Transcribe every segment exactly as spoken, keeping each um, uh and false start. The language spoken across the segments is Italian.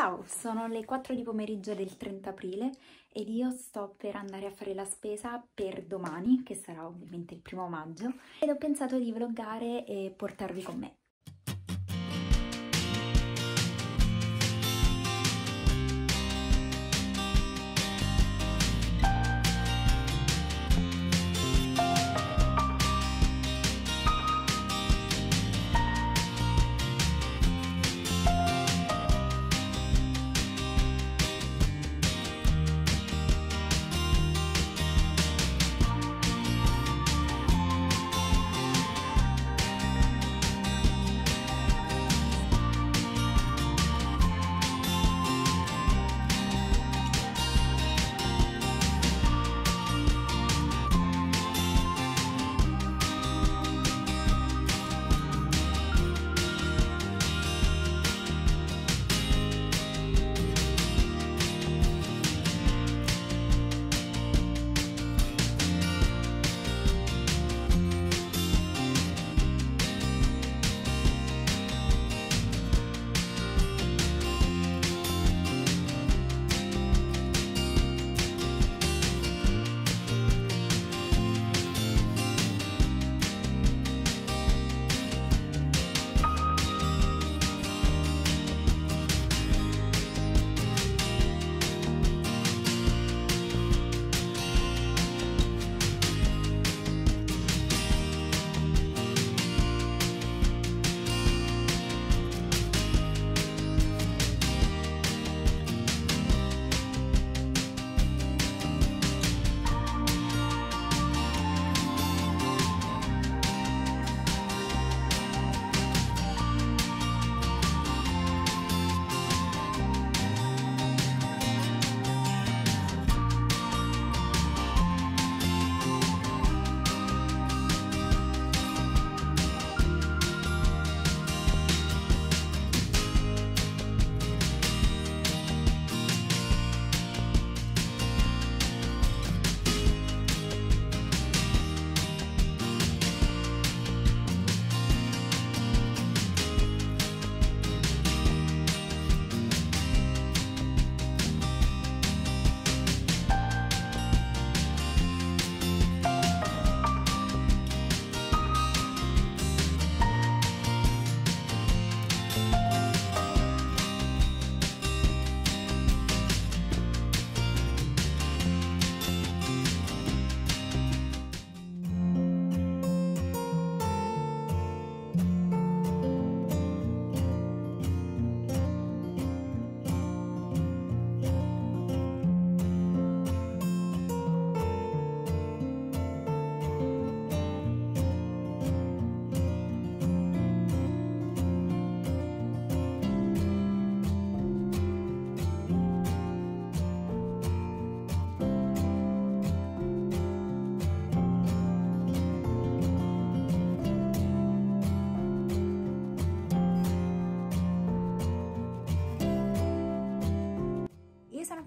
Ciao, sono le quattro di pomeriggio del trenta aprile ed io sto per andare a fare la spesa per domani, che sarà ovviamente il primo maggio, ed ho pensato di vloggare e portarvi con me.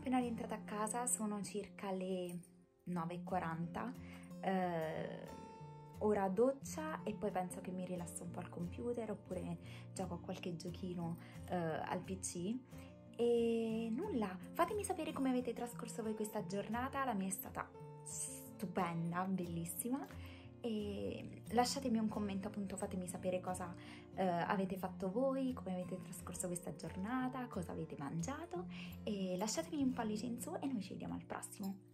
Appena rientrata a casa, sono circa le nove e quaranta, eh, ora doccia e poi penso che mi rilasso un po' al computer oppure gioco a qualche giochino eh, al P C. E nulla, fatemi sapere come avete trascorso voi questa giornata, la mia è stata stupenda, bellissima, e lasciatemi un commento, appunto, fatemi sapere cosa eh, avete fatto voi, come avete trascorso questa giornata, cosa avete mangiato, e lasciatemi un pollice in su e noi ci vediamo al prossimo.